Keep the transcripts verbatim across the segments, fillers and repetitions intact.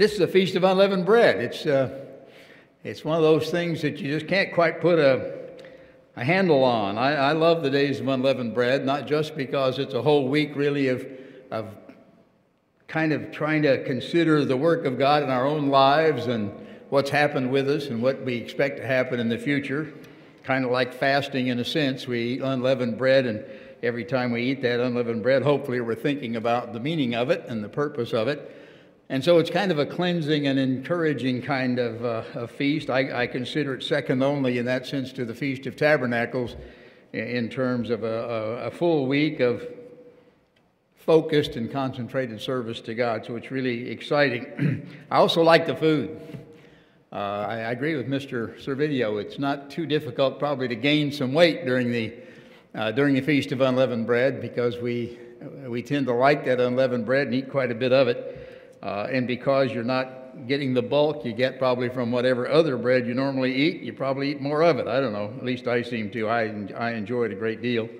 This is the Feast of Unleavened Bread. It's, uh, it's one of those things that you just can't quite put a, a handle on. I, I love the days of Unleavened Bread, not just because it's a whole week really of, of kind of trying to consider the work of God in our own lives and what's happened with us and what we expect to happen in the future. Kind of like fasting in a sense. We eat unleavened bread, and every time we eat that unleavened bread, hopefully we're thinking about the meaning of it and the purpose of it. And so it's kind of a cleansing and encouraging kind of uh, a feast. I, I consider it second only in that sense to the Feast of Tabernacles in terms of a, a, a full week of focused and concentrated service to God. So it's really exciting. I also like the food. Uh, I, I agree with Mister Servidio. It's not too difficult probably to gain some weight during the uh, during the Feast of Unleavened Bread, because we we tend to like that unleavened bread and eat quite a bit of it. Uh, and because you're not getting the bulk you get probably from whatever other bread you normally eat, you probably eat more of it. I don't know. At least I seem to. I I enjoy it a great deal,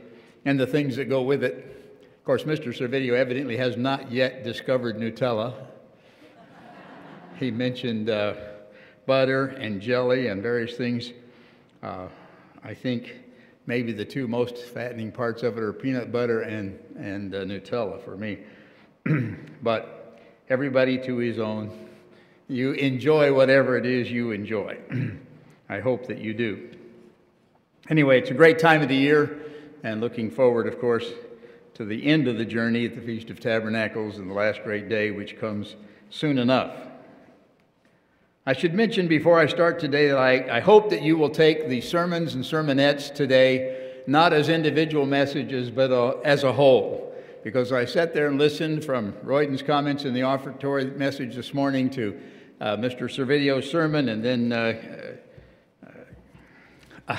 and the things that go with it. Of course, Mister Servidio evidently has not yet discovered Nutella. He mentioned. Uh, butter and jelly and various things. Uh, I think maybe the two most fattening parts of it are peanut butter and, and uh, Nutella for me. But everybody to his own. You enjoy whatever it is you enjoy. I hope that you do. Anyway, it's a great time of the year, and looking forward, of course, to the end of the journey at the Feast of Tabernacles and the last great day, which comes soon enough. I should mention before I start today that I, I hope that you will take the sermons and sermonettes today not as individual messages, but uh, as a whole. Because I sat there and listened from Royden's comments in the offertory message this morning to uh, Mister Servidio's sermon, and then uh, uh, uh,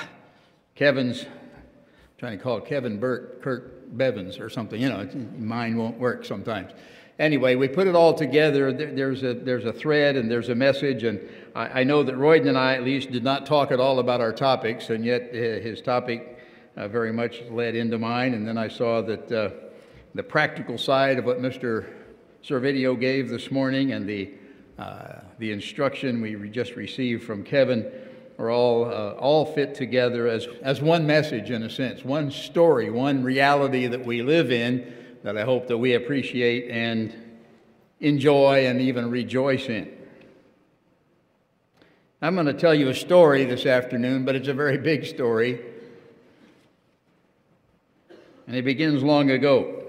Kevin's, I'm trying to call it Kevin Burke, Kirk Bevins or something, you know, mine won't work sometimes. Anyway, we put it all together. There's a, there's a thread and there's a message, and I, I know that Royden and I at least did not talk at all about our topics, and yet his topic uh, very much led into mine, and then I saw that uh, the practical side of what Mister Servidio gave this morning and the, uh, the instruction we re just received from Kevin are all, uh, all fit together as, as one message in a sense, one story, one reality that we live in, that I hope that we appreciate and enjoy and even rejoice in. I'm going to tell you a story this afternoon, but it's a very big story. And it begins long ago.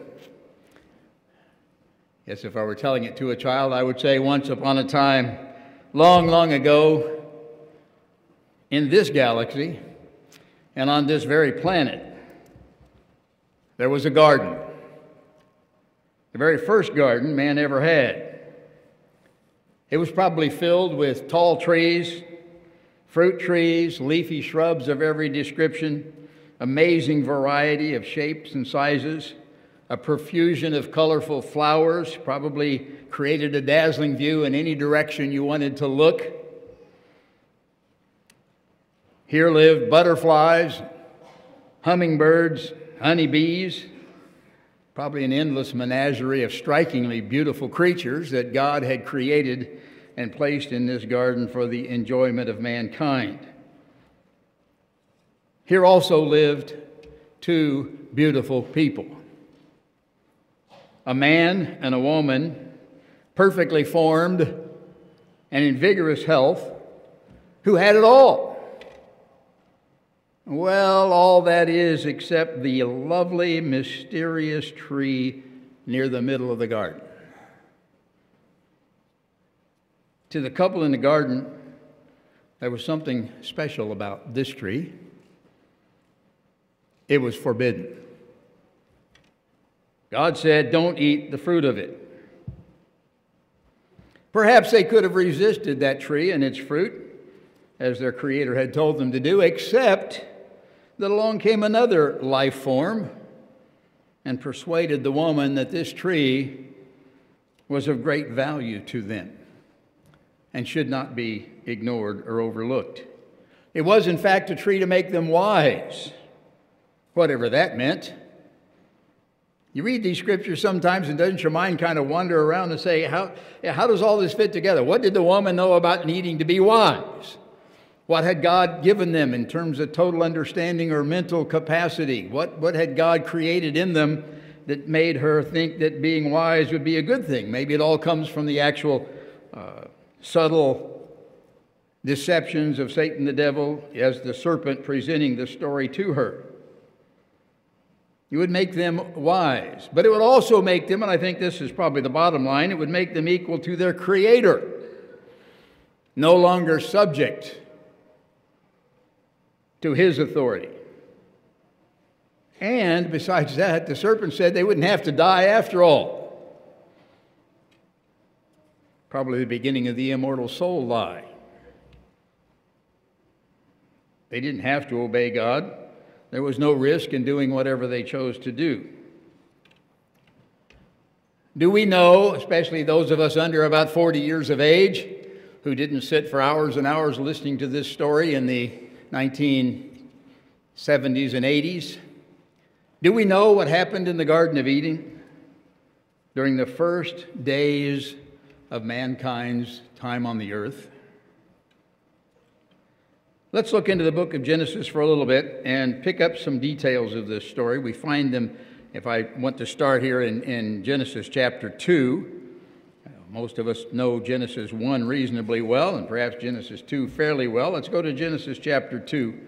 Yes, if I were telling it to a child, I would say, once upon a time, long, long ago, in this galaxy and on this very planet, there was a garden. The very first garden man ever had. It was probably filled with tall trees, fruit trees, leafy shrubs of every description, amazing variety of shapes and sizes, a profusion of colorful flowers, probably created a dazzling view in any direction you wanted to look. Here lived butterflies, hummingbirds, honeybees, probably an endless menagerie of strikingly beautiful creatures that God had created and placed in this garden for the enjoyment of mankind. Here also lived two beautiful people, a man and a woman, perfectly formed and in vigorous health, who had it all. Well, all that is except the lovely, mysterious tree near the middle of the garden. To the couple in the garden, there was something special about this tree. It was forbidden. God said, don't eat the fruit of it. Perhaps they could have resisted that tree and its fruit, as their Creator had told them to do, except that along came another life form and persuaded the woman that this tree was of great value to them and should not be ignored or overlooked. It was, in fact, a tree to make them wise, whatever that meant. You read these scriptures sometimes, and doesn't your mind kind of wander around and say, how, how does all this fit together? What did the woman know about needing to be wise? What had God given them in terms of total understanding or mental capacity? What, what had God created in them that made her think that being wise would be a good thing? Maybe it all comes from the actual uh, subtle deceptions of Satan the devil as the serpent presenting the story to her. It would make them wise, but it would also make them, and I think this is probably the bottom line, it would make them equal to their Creator, no longer subject to his authority. And besides that, the serpent said they wouldn't have to die after all. Probably the beginning of the immortal soul lie. They didn't have to obey God. There was no risk in doing whatever they chose to do. Do we know, especially those of us under about forty years of age, who didn't sit for hours and hours listening to this story in the nineteen seventies and eighties, do we know what happened in the Garden of Eden during the first days of mankind's time on the earth? Let's look into the book of Genesis for a little bit and pick up some details of this story. We find them, if I want to start here in, in Genesis chapter two. Most of us know Genesis one reasonably well, and perhaps Genesis two fairly well. Let's go to Genesis chapter two.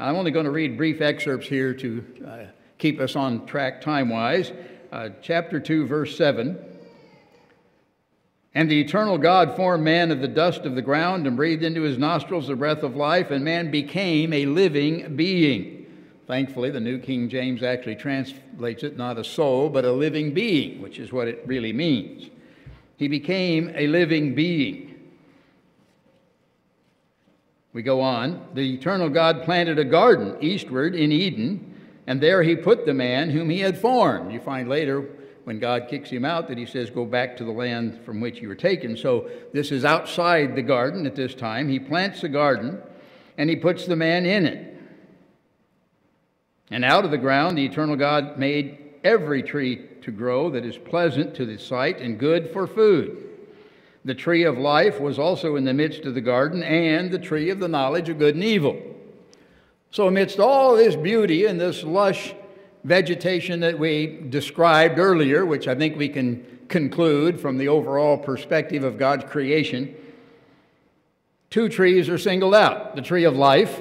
I'm only going to read brief excerpts here to uh, keep us on track time-wise. Uh, chapter two, verse seven. And the eternal God formed man of the dust of the ground and breathed into his nostrils the breath of life, and man became a living being. Thankfully, the New King James actually translates it not a soul, but a living being, which is what it really means. He became a living being. We go on. The eternal God planted a garden eastward in Eden, and there he put the man whom he had formed. You find later, when God kicks him out, that he says, go back to the land from which you were taken. So this is outside the garden at this time. He plants the garden, and he puts the man in it. And out of the ground the eternal God made every tree to grow that is pleasant to the sight and good for food. The tree of life was also in the midst of the garden, and the tree of the knowledge of good and evil. So amidst all this beauty and this lush vegetation that we described earlier, which I think we can conclude from the overall perspective of God's creation, two trees are singled out, the tree of life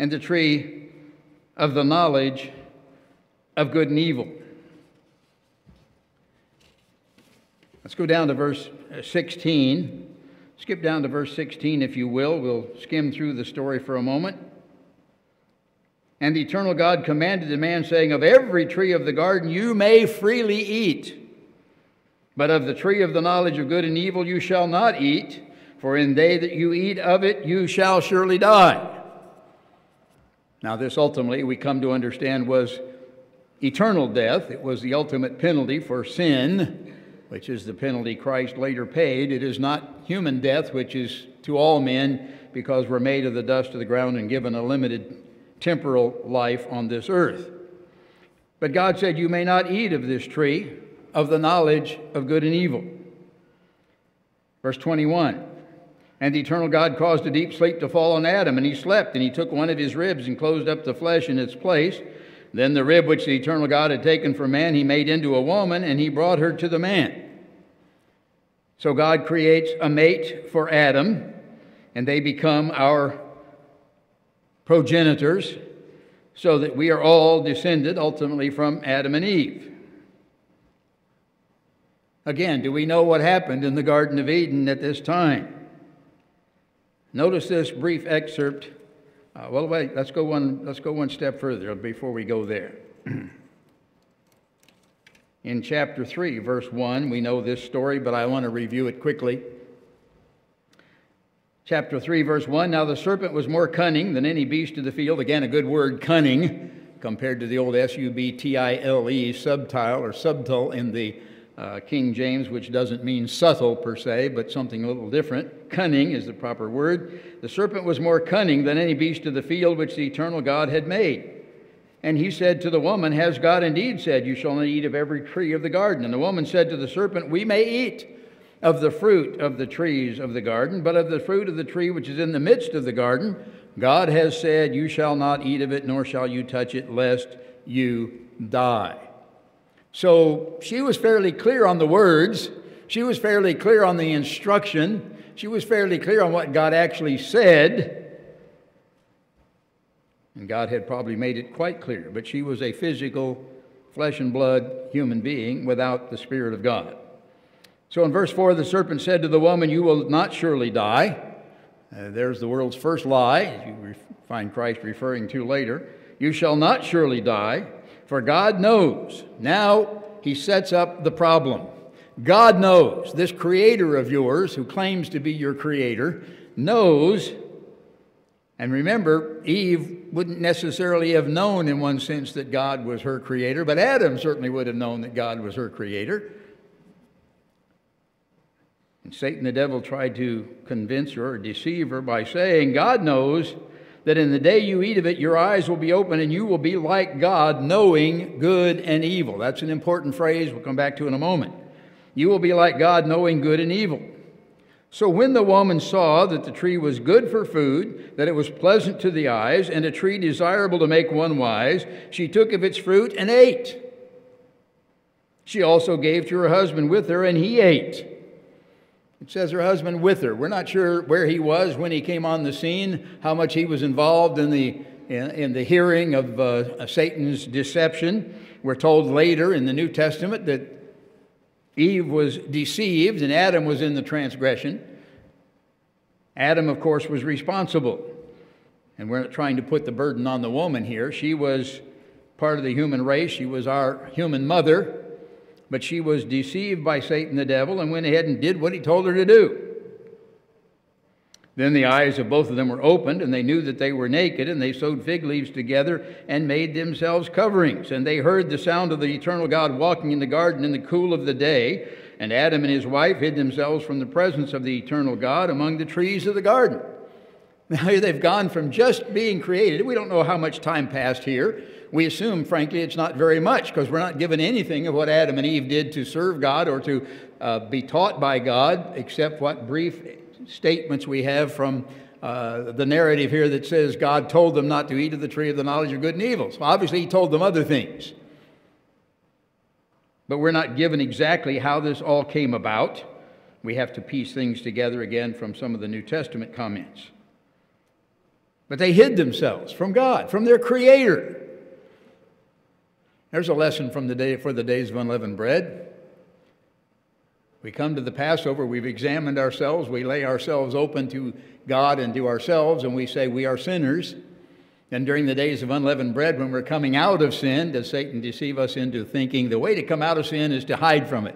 and the tree of the knowledge of good and evil. Let's go down to verse sixteen. Skip down to verse sixteen, if you will. We'll skim through the story for a moment. And the eternal God commanded the man, saying, of every tree of the garden you may freely eat, but of the tree of the knowledge of good and evil you shall not eat, for in the day that you eat of it you shall surely die. Now this ultimately, we come to understand, was eternal death. It was the ultimate penalty for sin, which is the penalty Christ later paid. It is not human death, which is to all men, because we're made of the dust of the ground and given a limited temporal life on this earth. But God said, you may not eat of this tree of the knowledge of good and evil. Verse twenty-one, and the eternal God caused a deep sleep to fall on Adam, and he slept, and he took one of his ribs and closed up the flesh in its place. Then the rib which the eternal God had taken from man he made into a woman, and he brought her to the man. So God creates a mate for Adam, and they become our progenitors, so that we are all descended ultimately from Adam and Eve. Again, do we know what happened in the Garden of Eden at this time? Notice this brief excerpt. Uh, well, wait, let's go one, let's go one step further before we go there. In chapter three, verse one, we know this story, but I want to review it quickly. Chapter three, verse one, now the serpent was more cunning than any beast of the field. Again, a good word, cunning, compared to the old S U B T I L E, subtile or subtle in the uh, King James, which doesn't mean subtle per se, but something a little different. Cunning is the proper word. The serpent was more cunning than any beast of the field which the eternal God had made. And he said to the woman, "Has God indeed said, you shall not eat of every tree of the garden?" And the woman said to the serpent, "We may eat of the fruit of the trees of the garden, but of the fruit of the tree which is in the midst of the garden, God has said, you shall not eat of it, nor shall you touch it, lest you die." So she was fairly clear on the words. She was fairly clear on the instruction. She was fairly clear on what God actually said. And God had probably made it quite clear, but she was a physical, flesh and blood human being without the Spirit of God. So in verse four, the serpent said to the woman, "You will not surely die." Uh, there's the world's first lie, as you find Christ referring to later. "You shall not surely die, for God knows." Now he sets up the problem. God knows. This creator of yours, who claims to be your creator, knows. And remember, Eve wouldn't necessarily have known in one sense that God was her creator, but Adam certainly would have known that God was her creator. And Satan, the devil, tried to convince her or deceive her by saying, "God knows that in the day you eat of it, your eyes will be open and you will be like God, knowing good and evil." That's an important phrase we'll come back to in a moment. You will be like God, knowing good and evil. So when the woman saw that the tree was good for food, that it was pleasant to the eyes, and a tree desirable to make one wise, she took of its fruit and ate. She also gave to her husband with her, and he ate. It says her husband with her. We're not sure where he was when he came on the scene, how much he was involved in the, in, in the hearing of uh, Satan's deception. We're told later in the New Testament that Eve was deceived and Adam was in the transgression. Adam, of course, was responsible. And we're not trying to put the burden on the woman here. She was part of the human race. She was our human mother. But she was deceived by Satan the devil and went ahead and did what he told her to do. Then the eyes of both of them were opened, and they knew that they were naked, and they sewed fig leaves together and made themselves coverings. And they heard the sound of the eternal God walking in the garden in the cool of the day. And Adam and his wife hid themselves from the presence of the eternal God among the trees of the garden. Now they've gone from just being created. We don't know how much time passed here. We assume, frankly, it's not very much, because we're not given anything of what Adam and Eve did to serve God or to uh, be taught by God, except what brief statements we have from uh, the narrative here that says God told them not to eat of the tree of the knowledge of good and evil. So obviously he told them other things. But we're not given exactly how this all came about. We have to piece things together again from some of the New Testament comments. But they hid themselves from God, from their Creator. There's a lesson from the day for the days of unleavened bread. We come to the Passover, we've examined ourselves, we lay ourselves open to God and to ourselves, and we say we are sinners. And during the days of unleavened bread, when we're coming out of sin, does Satan deceive us into thinking the way to come out of sin is to hide from it?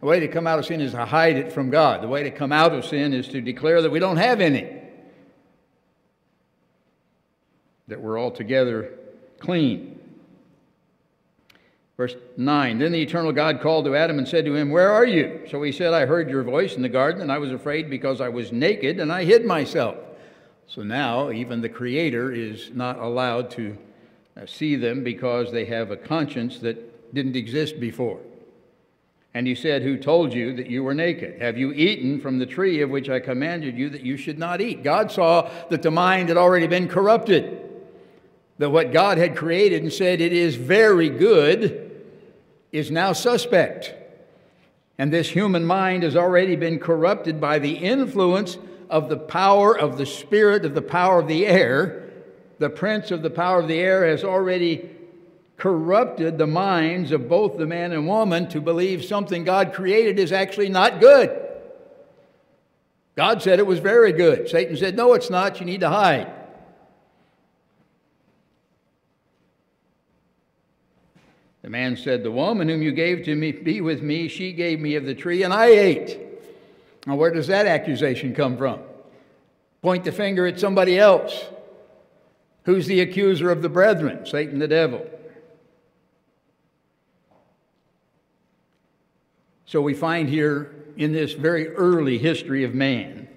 The way to come out of sin is to hide it from God. The way to come out of sin is to declare that we don't have any, that we're altogether clean. Verse nine, then the eternal God called to Adam and said to him, "Where are you?" So he said, "I heard your voice in the garden, and I was afraid because I was naked, and I hid myself." So now even the Creator is not allowed to see them because they have a conscience that didn't exist before. And he said, "Who told you that you were naked? Have you eaten from the tree of which I commanded you that you should not eat?" God saw that the mind had already been corrupted, that what God had created and said it is very good is now suspect. And this human mind has already been corrupted by the influence of the power of the spirit, of the power of the air. The prince of the power of the air has already corrupted the minds of both the man and woman to believe something God created is actually not good. God said it was very good. Satan said, "No, it's not. You need to hide." The man said, "The woman whom you gave to me, be with me, she gave me of the tree, and I ate." Now, where does that accusation come from? Point the finger at somebody else. Who's the accuser of the brethren? Satan the devil. So we find here in this very early history of man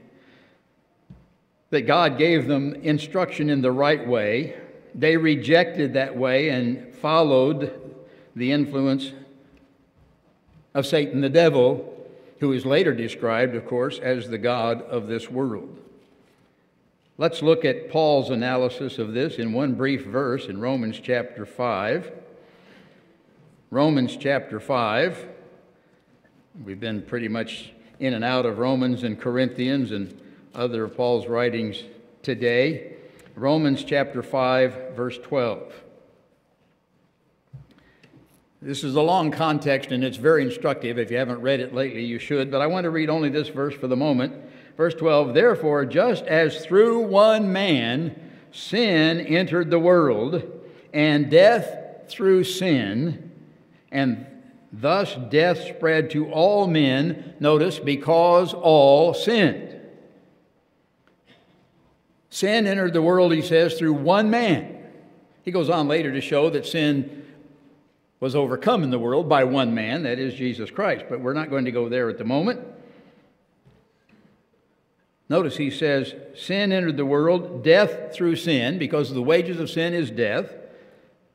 that God gave them instruction in the right way, they rejected that way and followed the influence of Satan the devil, who is later described, of course, as the god of this world. Let's look at Paul's analysis of this in one brief verse in Romans chapter five. Romans chapter five. We've been pretty much in and out of Romans and Corinthians and other of Paul's writings today. Romans chapter five, verse twelve. This is a long context, and it's very instructive. If you haven't read it lately, you should. But I want to read only this verse for the moment. Verse twelve, therefore, just as through one man sin entered the world, and death through sin, and thus death spread to all men, notice, because all sinned. Sin entered the world, he says, through one man. He goes on later to show that sin was overcome in the world by one man, that is Jesus Christ. But we're not going to go there at the moment. Notice he says, sin entered the world, death through sin, because the wages of sin is death,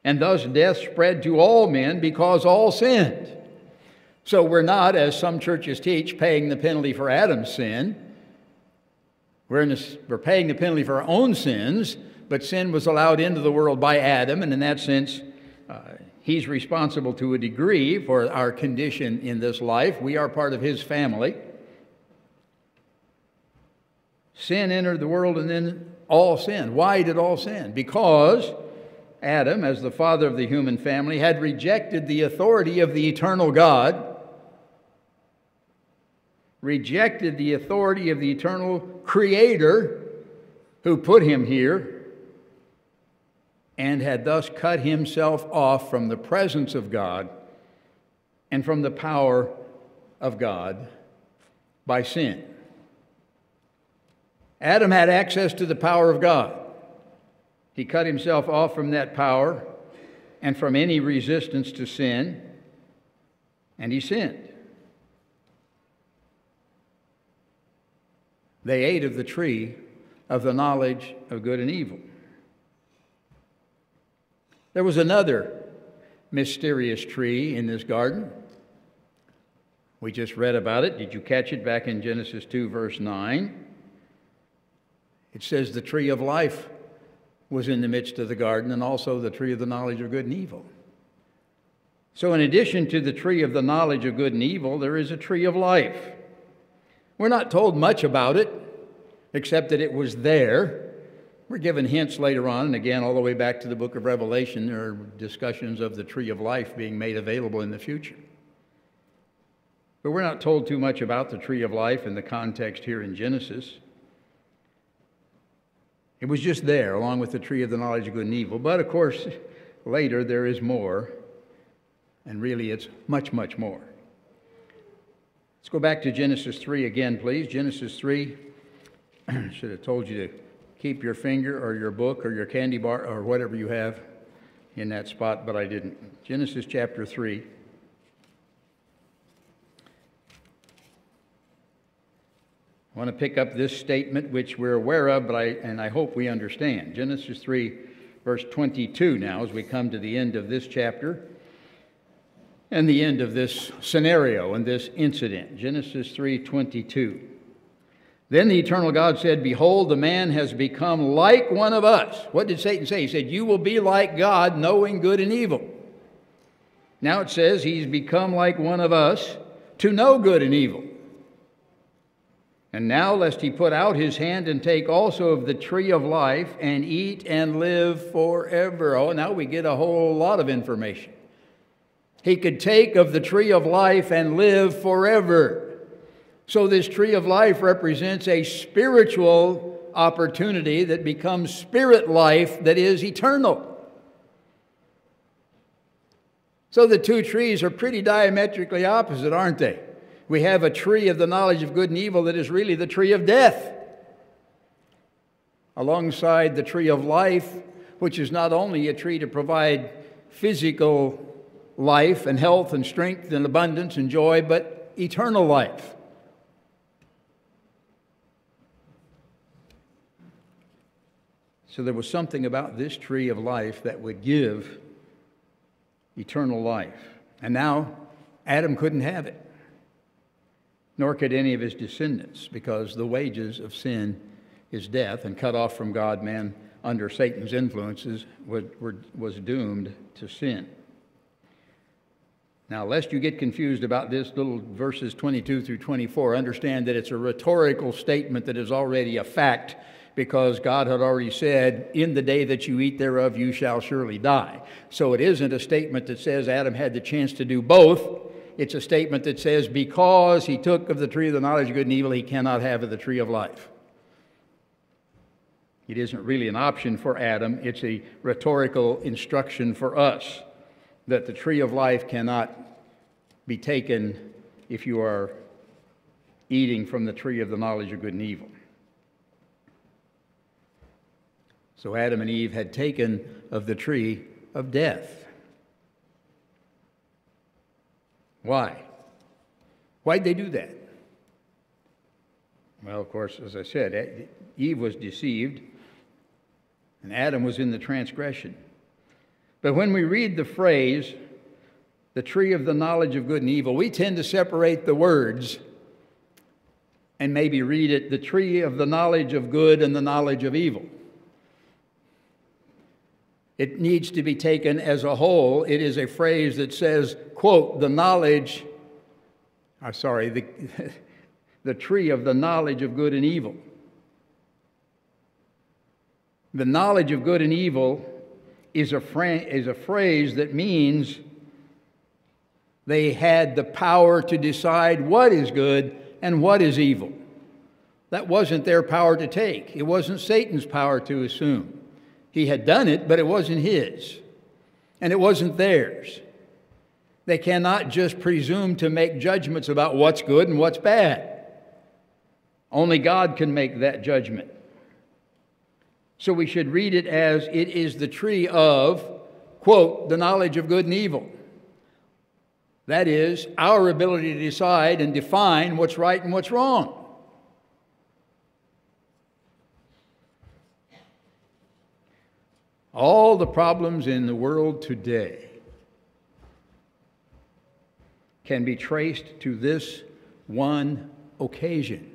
and thus death spread to all men because all sinned. So we're not, as some churches teach, paying the penalty for Adam's sin. We're, in this, we're paying the penalty for our own sins, but sin was allowed into the world by Adam, and in that sense, uh, he's responsible to a degree for our condition in this life. We are part of his family. Sin entered the world and then all sinned. Why did all sin? Because Adam, as the father of the human family, had rejected the authority of the eternal God, rejected the authority of the eternal Creator who put him here, and had thus cut himself off from the presence of God and from the power of God by sin. Adam had access to the power of God. He cut himself off from that power and from any resistance to sin, and he sinned. They ate of the tree of the knowledge of good and evil. There was another mysterious tree in this garden. We just read about it. Did you catch it back in Genesis two, verse nine? It says the tree of life was in the midst of the garden, and also the tree of the knowledge of good and evil. So in addition to the tree of the knowledge of good and evil, there is a tree of life. We're not told much about it, except that it was there. We're given hints later on, and again, all the way back to the book of Revelation, there are discussions of the tree of life being made available in the future. But we're not told too much about the tree of life in the context here in Genesis. It was just there, along with the tree of the knowledge of good and evil. But of course, later there is more, and really it's much, much more. Let's go back to Genesis three again, please. Genesis three, I should have told you to keep your finger or your book or your candy bar or whatever you have in that spot, but I didn't. Genesis chapter three. I want to pick up this statement, which we're aware of, but I, and I hope we understand. Genesis three, verse twenty-two now, as we come to the end of this chapter and the end of this scenario and this incident. Genesis three, twenty-two. Then the eternal God said, behold, the man has become like one of us. What did Satan say? He said, you will be like God, knowing good and evil. Now it says he's become like one of us to know good and evil. And now lest he put out his hand and take also of the tree of life and eat and live forever. Oh, now we get a whole lot of information. He could take of the tree of life and live forever. So this tree of life represents a spiritual opportunity that becomes spirit life that is eternal. So the two trees are pretty diametrically opposite, aren't they? We have a tree of the knowledge of good and evil that is really the tree of death, alongside the tree of life, which is not only a tree to provide physical life and health and strength and abundance and joy, but eternal life. So there was something about this tree of life that would give eternal life. And now Adam couldn't have it, nor could any of his descendants, because the wages of sin is death, and cut off from God, man under Satan's influences was, were, was doomed to sin. Now, lest you get confused about this little verses twenty-two through twenty-four, understand that it's a rhetorical statement that is already a fact, because God had already said, in the day that you eat thereof, you shall surely die. So it isn't a statement that says Adam had the chance to do both. It's a statement that says, because he took of the tree of the knowledge of good and evil, he cannot have of the tree of life. It isn't really an option for Adam. It's a rhetorical instruction for us that the tree of life cannot be taken if you are eating from the tree of the knowledge of good and evil. So Adam and Eve had taken of the tree of death. Why? Why'd they do that? Well, of course, as I said, Eve was deceived, and Adam was in the transgression. But when we read the phrase, the tree of the knowledge of good and evil, we tend to separate the words and maybe read it, the tree of the knowledge of good and the knowledge of evil. It needs to be taken as a whole. It is a phrase that says, quote, the knowledge, I'm sorry, the, the tree of the knowledge of good and evil. The knowledge of good and evil is a, is a phrase that means they had the power to decide what is good and what is evil. That wasn't their power to take. It wasn't Satan's power to assume. He had done it, but it wasn't his, and it wasn't theirs. They cannot just presume to make judgments about what's good and what's bad. Only God can make that judgment. So we should read it as, it is the tree of, quote, the knowledge of good and evil. That is, our ability to decide and define what's right and what's wrong. All the problems in the world today can be traced to this one occasion.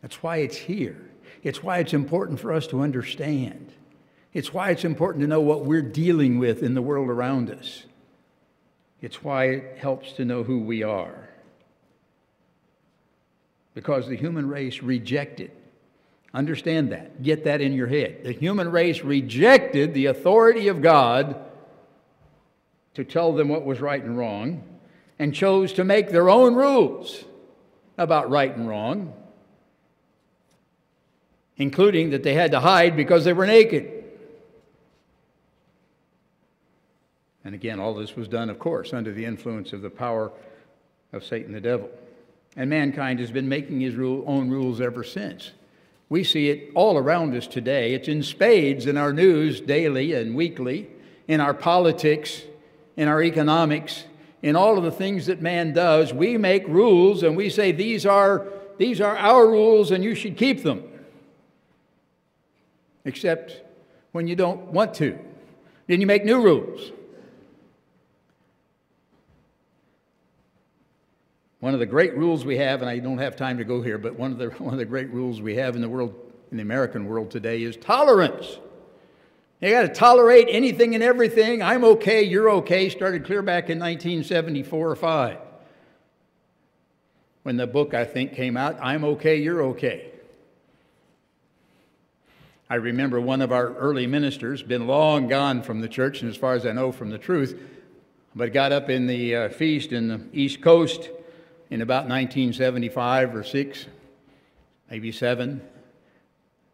That's why it's here. It's why it's important for us to understand. It's why it's important to know what we're dealing with in the world around us. It's why it helps to know who we are. Because the human race rejected. Understand that. Get that in your head. The human race rejected the authority of God to tell them what was right and wrong, and chose to make their own rules about right and wrong, including that they had to hide because they were naked. And again, all this was done, of course, under the influence of the power of Satan the devil. And mankind has been making his own rules ever since. We see it all around us today. It's in spades in our news daily and weekly, in our politics, in our economics, in all of the things that man does. We make rules and we say, these are, these are our rules and you should keep them. Except when you don't want to. Then you make new rules. One of the great rules we have, and I don't have time to go here, but one of the, one of the great rules we have in the world, in the American world today, is tolerance. You got to tolerate anything and everything. I'm okay, you're okay, started clear back in nineteen seventy-four or five. When the book, I think, came out, I'm okay, you're okay. I remember one of our early ministers, been long gone from the church, and as far as I know from the truth, but got up in the uh, feast in the East Coast, in about nineteen seventy-five or six, maybe seven,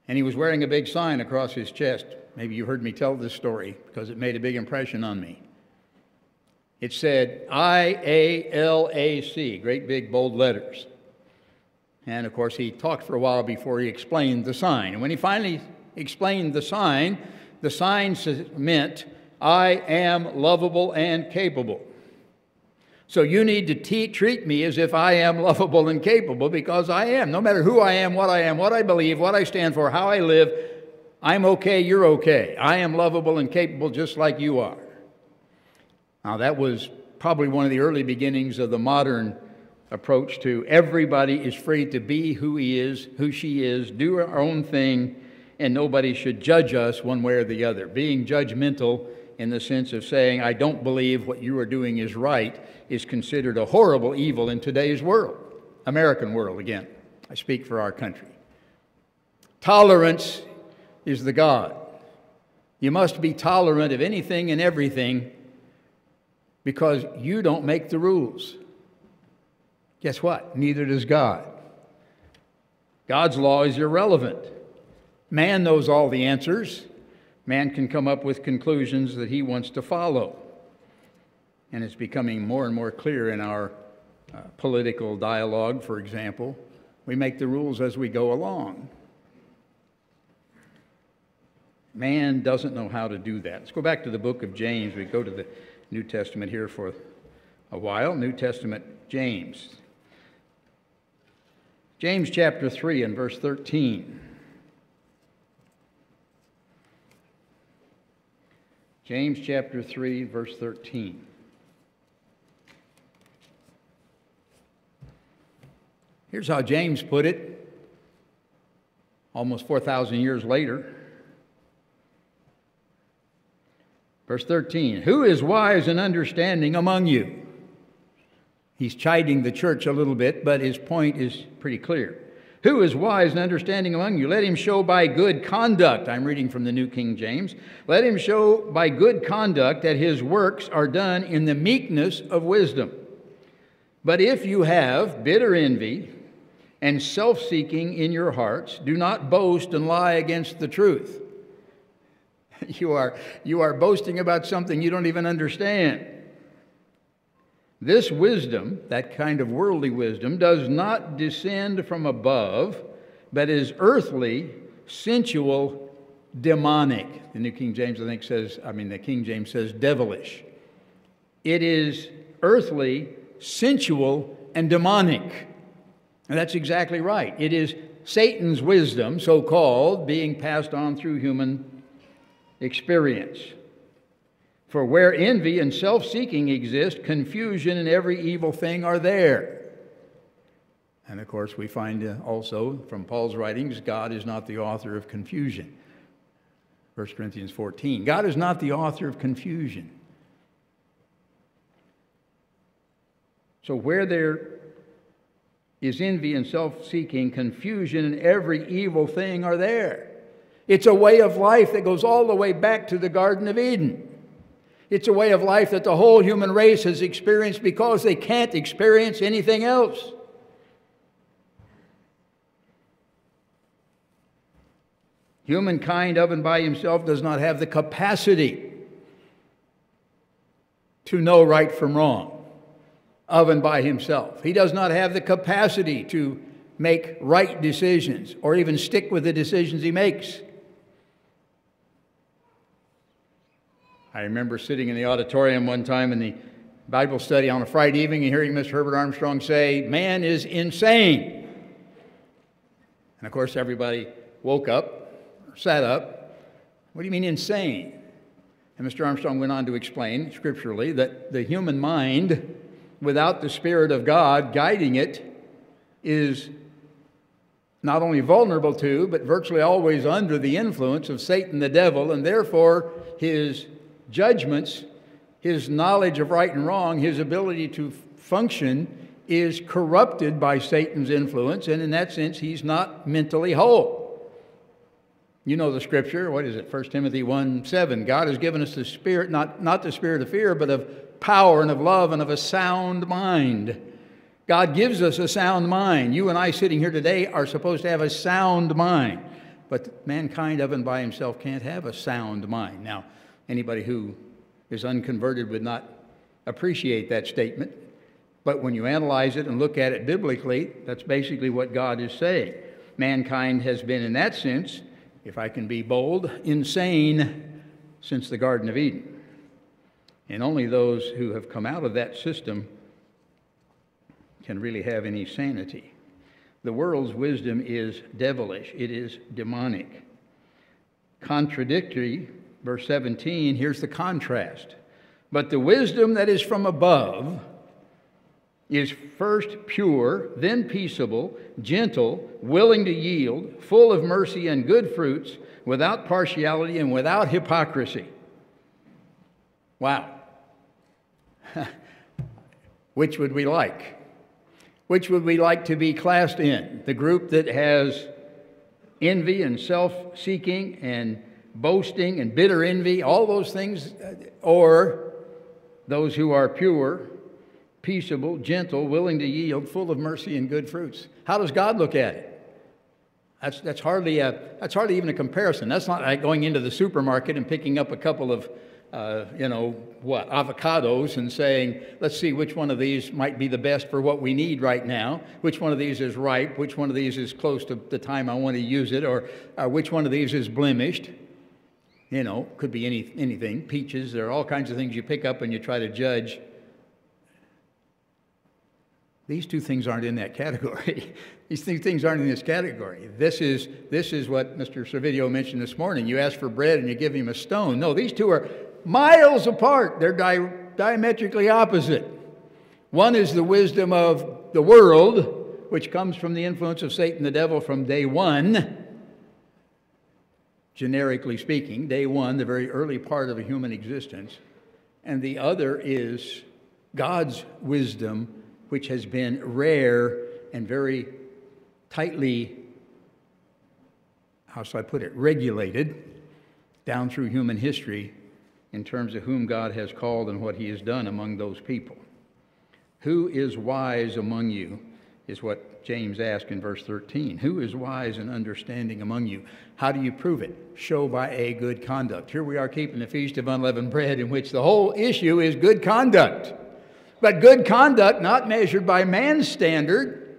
and he was wearing a big sign across his chest. Maybe you heard me tell this story because it made a big impression on me. It said I A L A C, great big bold letters. And of course, he talked for a while before he explained the sign. And when he finally explained the sign, the sign meant, I am lovable and capable. So you need to treat me as if I am lovable and capable, because I am. No matter who I am, what I am, what I believe, what I stand for, how I live, I'm okay, you're okay. I am lovable and capable just like you are. Now, that was probably one of the early beginnings of the modern approach to everybody is free to be who he is, who she is, do our own thing, and nobody should judge us one way or the other. Being judgmental in the sense of saying, I don't believe what you are doing is right, is considered a horrible evil in today's world, American world again. I speak for our country. Tolerance is the God. You must be tolerant of anything and everything because you don't make the rules. Guess what? Neither does God. God's law is irrelevant. Man knows all the answers. Man can come up with conclusions that he wants to follow. And it's becoming more and more clear in our uh, political dialogue, for example. We make the rules as we go along. Man doesn't know how to do that. Let's go back to the book of James. We go to the New Testament here for a while. New Testament, James. James chapter three and verse thirteen. James chapter three, verse thirteen. Here's how James put it almost four thousand years later. Verse thirteen, who is wise and understanding among you? He's chiding the church a little bit, but his point is pretty clear. Who is wise and understanding among you? Let him show by good conduct. I'm reading from the New King James. Let him show by good conduct that his works are done in the meekness of wisdom. But if you have bitter envy and self-seeking in your hearts, do not boast and lie against the truth. You are, you are boasting about something you don't even understand. This wisdom, that kind of worldly wisdom, does not descend from above, but is earthly, sensual, demonic. The New King James, I think, says, I mean, the King James says devilish. It is earthly, sensual, and demonic. And that's exactly right. It is Satan's wisdom, so-called, being passed on through human experience. For where envy and self-seeking exist, confusion and every evil thing are there. And of course, we find also from Paul's writings, God is not the author of confusion. First Corinthians fourteen. God is not the author of confusion. So where there is envy and self-seeking, confusion and every evil thing are there. It's a way of life that goes all the way back to the Garden of Eden. It's a way of life that the whole human race has experienced because they can't experience anything else. Humankind of and by himself does not have the capacity to know right from wrong, of and by himself. He does not have the capacity to make right decisions or even stick with the decisions he makes. I remember sitting in the auditorium one time in the Bible study on a Friday evening and hearing Mister Herbert Armstrong say, man is insane. And of course, everybody woke up, or sat up. What do you mean insane? And Mister Armstrong went on to explain scripturally that the human mind, without the Spirit of God guiding it, is not only vulnerable to, but virtually always under the influence of Satan the devil, and therefore his judgments, his knowledge of right and wrong, his ability to function is corrupted by Satan's influence, and in that sense, he's not mentally whole. You know the scripture, what is it, First Timothy one, seven, God has given us the spirit, not, not the spirit of fear, but of power and of love and of a sound mind. God gives us a sound mind. You and I sitting here today are supposed to have a sound mind. But mankind of and by himself can't have a sound mind. Now, anybody who is unconverted would not appreciate that statement. But when you analyze it and look at it biblically, that's basically what God is saying. Mankind has been, in that sense, if I can be bold, insane since the Garden of Eden. And only those who have come out of that system can really have any sanity. The world's wisdom is devilish. It is demonic. contradictory. Verse seventeen, here's the contrast. But the wisdom that is from above is first pure, then peaceable, gentle, willing to yield, full of mercy and good fruits, without partiality and without hypocrisy. Wow. Which would we like? Which would we like to be classed in? The group that has envy and self-seeking and boasting and bitter envy, all those things, or those who are pure, peaceable, gentle, willing to yield, full of mercy and good fruits? How does God look at it? That's, that's, hardly, a, that's hardly even a comparison. That's not like going into the supermarket and picking up a couple of, uh, you know, what, avocados and saying, let's see which one of these might be the best for what we need right now, which one of these is ripe, which one of these is close to the time I want to use it, or uh, which one of these is blemished. You know, could be any, anything, peaches. There are all kinds of things you pick up and you try to judge. These two things aren't in that category. These two things aren't in this category. This is, this is what Mister Servidio mentioned this morning. You ask for bread and you give him a stone. No, these two are miles apart. They're di diametrically opposite. One is the wisdom of the world, which comes from the influence of Satan, the devil, from day one. Generically speaking, day one, the very early part of a human existence. And the other is God's wisdom, which has been rare and very tightly, how shall I put it, regulated down through human history in terms of whom God has called and what he has done among those people. Who is wise among you is what James asked in verse thirteen. Who is wise and understanding among you? How do you prove it? Show by a good conduct. Here we are keeping the Feast of Unleavened Bread, in which the whole issue is good conduct. But good conduct not measured by man's standard.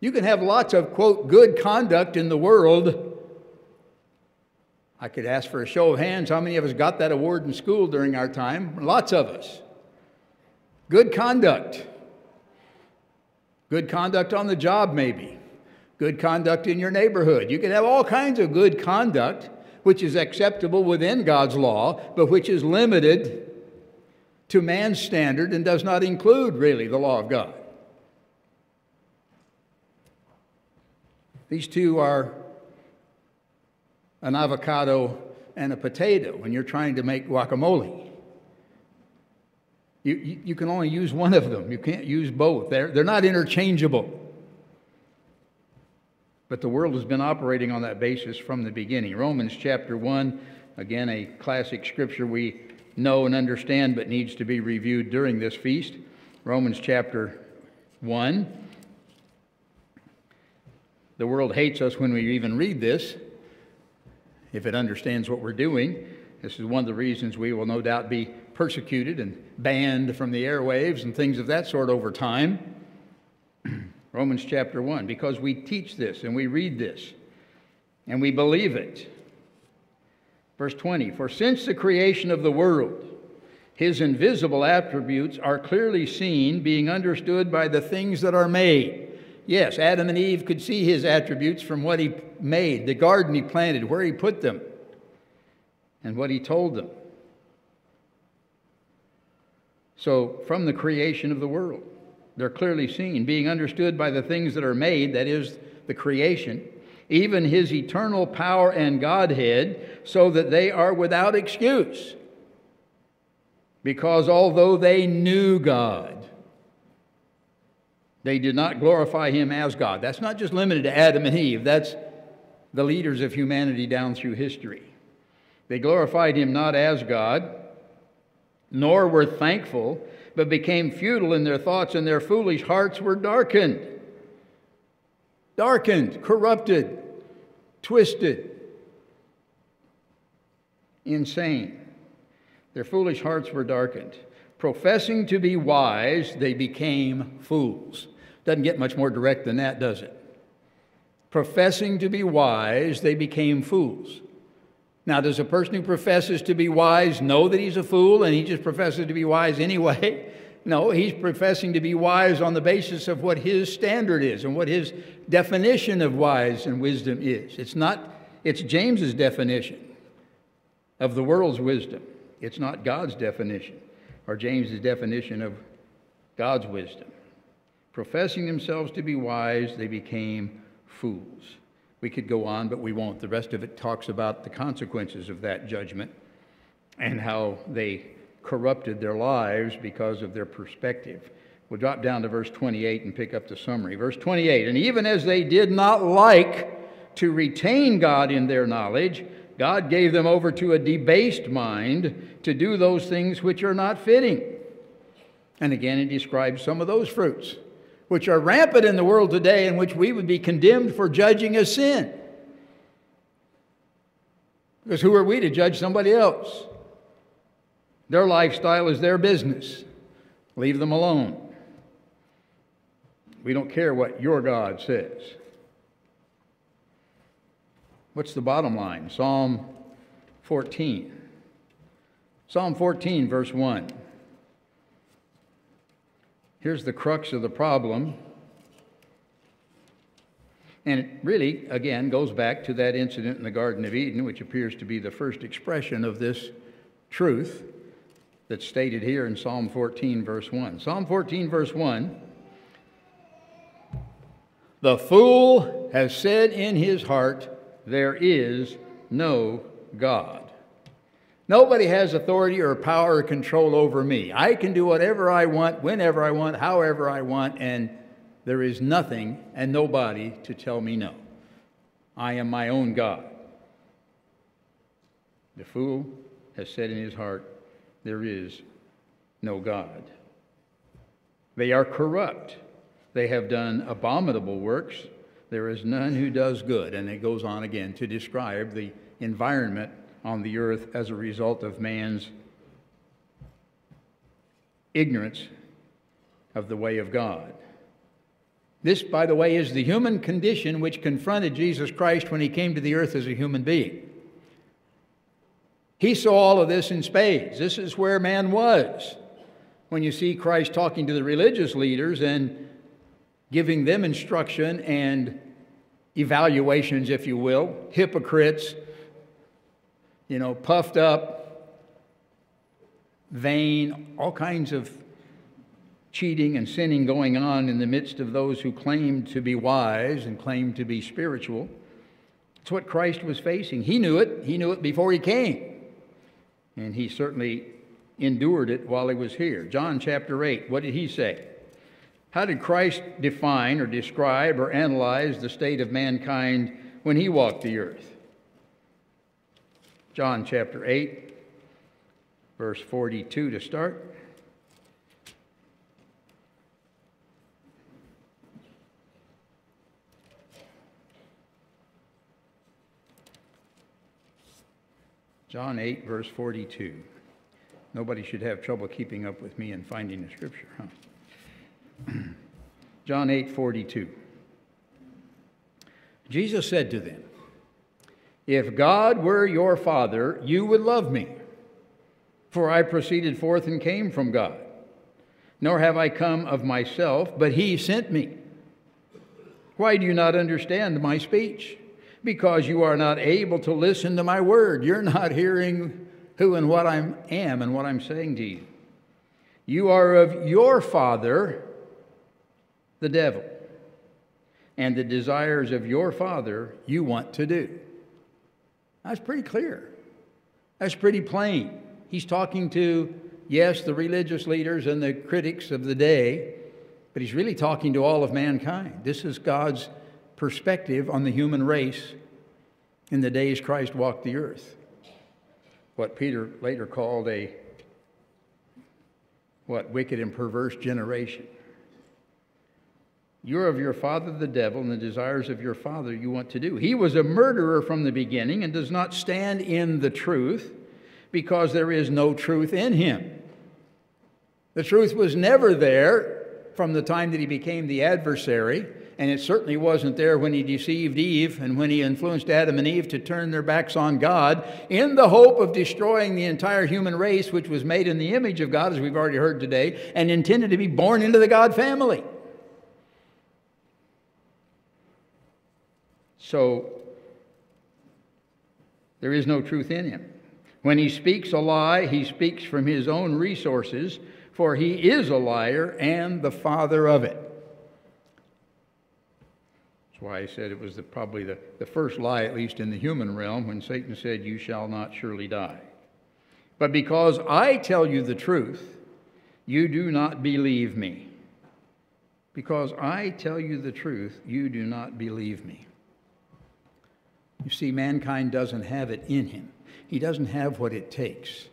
You can have lots of, quote, good conduct in the world. I could ask for a show of hands. How many of us got that award in school during our time? Lots of us. Good conduct. Good conduct on the job, maybe. Good conduct in your neighborhood. You can have all kinds of good conduct, which is acceptable within God's law, but which is limited to man's standard and does not include, really, the law of God. These two are an avocado and a potato when you're trying to make guacamole. You, you, you can only use one of them. You can't use both. They're, they're not interchangeable. But the world has been operating on that basis from the beginning. Romans chapter one, again, a classic scripture we know and understand, but needs to be reviewed during this feast. Romans chapter one. The world hates us when we even read this, if it understands what we're doing. This is one of the reasons we will no doubt be persecuted and banned from the airwaves and things of that sort over time. Romans chapter one, because we teach this and we read this and we believe it. Verse twenty, for since the creation of the world, his invisible attributes are clearly seen, being understood by the things that are made. Yes, Adam and Eve could see his attributes from what he made, the garden he planted, where he put them, and what he told them. So, from the creation of the world, they're clearly seen, being understood by the things that are made, that is, the creation, even his eternal power and Godhead, so that they are without excuse. Because although they knew God, they did not glorify him as God. That's not just limited to Adam and Eve. That's the leaders of humanity down through history. They glorified him not as God, nor were thankful, but became futile in their thoughts, and their foolish hearts were darkened. Darkened, corrupted, twisted, insane. Their foolish hearts were darkened. Professing to be wise, they became fools. Doesn't get much more direct than that, does it? Professing to be wise, they became fools. Now, does a person who professes to be wise know that he's a fool and he just professes to be wise anyway? No, he's professing to be wise on the basis of what his standard is and what his definition of wise and wisdom is. It's not, it's James's definition. of the world's wisdom. It's not God's definition or James's definition of God's wisdom. Professing themselves to be wise, they became fools. We could go on, but we won't. The rest of it talks about the consequences of that judgment and how they corrupted their lives because of their perspective. We'll drop down to verse twenty-eight and pick up the summary. Verse twenty-eight, and even as they did not like to retain God in their knowledge, God gave them over to a debased mind to do those things which are not fitting. And again, it describes some of those fruits, which are rampant in the world today and which we would be condemned for judging as sin. Because who are we to judge somebody else? Their lifestyle is their business. Leave them alone. We don't care what your God says. What's the bottom line? Psalm fourteen. Psalm fourteen, verse one. Here's the crux of the problem. And it really, again, goes back to that incident in the Garden of Eden, which appears to be the first expression of this truth that's stated here in Psalm fourteen, verse one. Psalm fourteen, verse one. The fool has said in his heart, there is no God. Nobody has authority or power or control over me. I can do whatever I want, whenever I want, however I want, and there is nothing and nobody to tell me no. I am my own God. The fool has said in his heart, there is no God. They are corrupt. They have done abominable works. There is none who does good. And it goes on again to describe the environment on the earth as a result of man's ignorance of the way of God. This, by the way, is the human condition which confronted Jesus Christ when he came to the earth as a human being. He saw all of this in spades. This is where man was. When you see Christ talking to the religious leaders and giving them instruction and evaluations, if you will, hypocrites, you know, puffed up, vain, all kinds of cheating and sinning going on in the midst of those who claim to be wise and claim to be spiritual. It's what Christ was facing. He knew it. He knew it before he came. And he certainly endured it while he was here. John chapter eight, what did he say? How did Christ define or describe or analyze the state of mankind when he walked the earth? John chapter eight, verse forty-two to start. John eight, verse forty-two. Nobody should have trouble keeping up with me and finding the scripture, huh? John eight, forty-two. Jesus said to them, if God were your Father, you would love me, for I proceeded forth and came from God. Nor have I come of myself, but he sent me. Why do you not understand my speech? Because you are not able to listen to my word. You're not hearing who and what I am and what I'm saying to you. You are of your father, the devil, and the desires of your father you want to do. That's pretty clear. That's pretty plain. He's talking to, yes, the religious leaders and the critics of the day, but he's really talking to all of mankind. This is God's perspective on the human race in the days Christ walked the earth. What Peter later called a, what, wicked and perverse generation. You're of your father the devil, and the desires of your father you want to do. He was a murderer from the beginning and does not stand in the truth because there is no truth in him. The truth was never there from the time that he became the adversary, and it certainly wasn't there when he deceived Eve and when he influenced Adam and Eve to turn their backs on God in the hope of destroying the entire human race, which was made in the image of God, as we've already heard today, and intended to be born into the God family. So, there is no truth in him. When he speaks a lie, he speaks from his own resources, for he is a liar and the father of it. That's why I said it was the, probably the, the first lie, at least in the human realm, when Satan said, "You shall not surely die. But because I tell you the truth, you do not believe me. Because I tell you the truth, you do not believe me." You see, mankind doesn't have it in him. He doesn't have what it takes.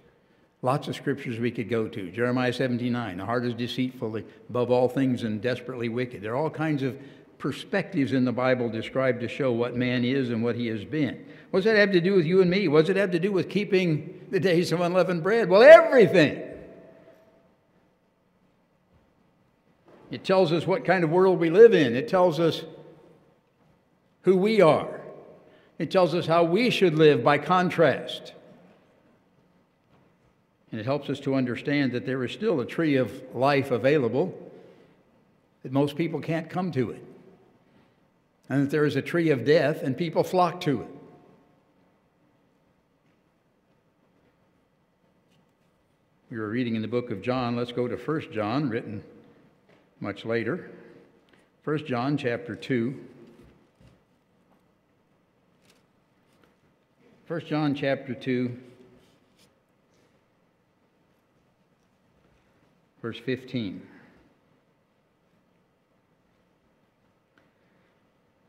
Lots of scriptures we could go to. Jeremiah seventy-nine, the heart is deceitfully above all things and desperately wicked. There are all kinds of perspectives in the Bible described to show what man is and what he has been. What does that have to do with you and me? What does it have to do with keeping the days of unleavened bread? Well, everything. It tells us what kind of world we live in. It tells us who we are. It tells us how we should live by contrast. And it helps us to understand that there is still a tree of life available, that most people can't come to it. And that there is a tree of death, and people flock to it. We were reading in the book of John. Let's go to First John, written much later. First John chapter two. First John chapter two, verse fifteen.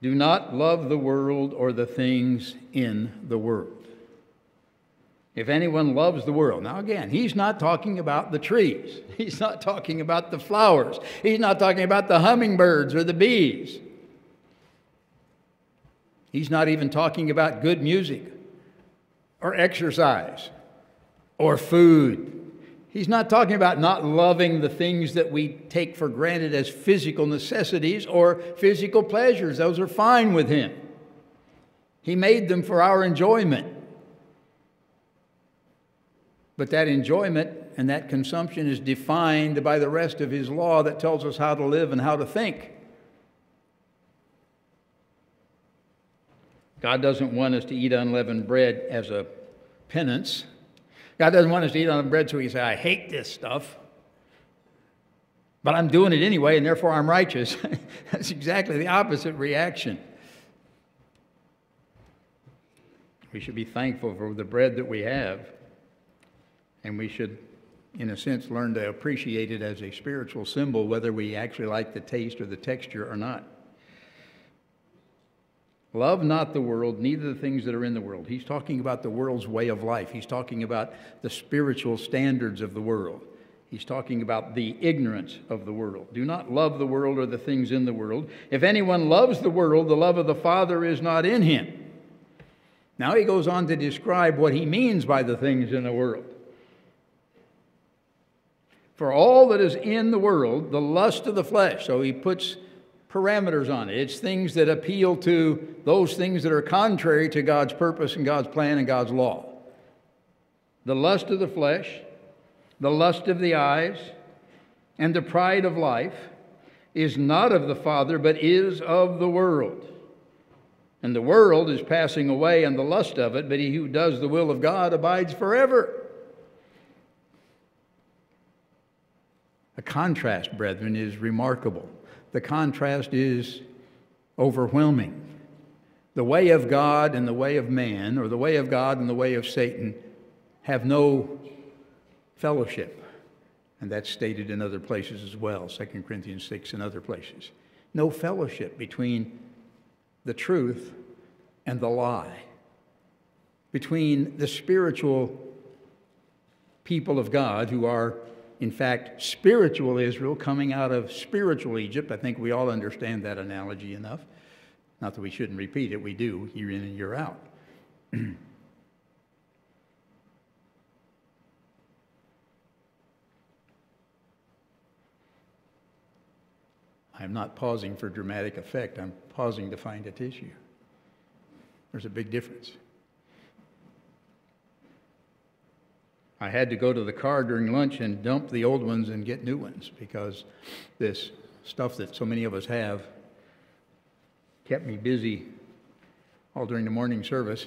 Do not love the world or the things in the world. If anyone loves the world. Now again, he's not talking about the trees. He's not talking about the flowers. He's not talking about the hummingbirds or the bees. He's not even talking about good music, or exercise, or food. He's not talking about not loving the things that we take for granted as physical necessities or physical pleasures. Those are fine with him. He made them for our enjoyment. But that enjoyment and that consumption is defined by the rest of his law that tells us how to live and how to think. God doesn't want us to eat unleavened bread as a penance. God doesn't want us to eat unleavened bread so we say, I hate this stuff, but I'm doing it anyway, and therefore I'm righteous. That's exactly the opposite reaction. We should be thankful for the bread that we have, and we should, in a sense, learn to appreciate it as a spiritual symbol, whether we actually like the taste or the texture or not. Love not the world, neither the things that are in the world. He's talking about the world's way of life. He's talking about the spiritual standards of the world. He's talking about the ignorance of the world. Do not love the world or the things in the world. If anyone loves the world, the love of the Father is not in him. Now he goes on to describe what he means by the things in the world. For all that is in the world, the lust of the flesh. So he puts parameters on it. It's things that appeal to those things that are contrary to God's purpose and God's plan and God's law. The lust of the flesh, the lust of the eyes, and the pride of life is not of the Father, but is of the world. And the world is passing away and the lust of it, but he who does the will of God abides forever. A contrast, brethren, is remarkable. The contrast is overwhelming. The way of God and the way of man, or the way of God and the way of Satan, have no fellowship. And that's stated in other places as well, Second Corinthians six and other places. No fellowship between the truth and the lie, between the spiritual people of God who are, in fact, spiritual Israel coming out of spiritual Egypt. I think we all understand that analogy enough. Not that we shouldn't repeat it. We do, year in and year out. I'm not pausing for dramatic effect. I'm pausing to find a tissue. There's a big difference. I had to go to the car during lunch and dump the old ones and get new ones, because this stuff that so many of us have kept me busy all during the morning service.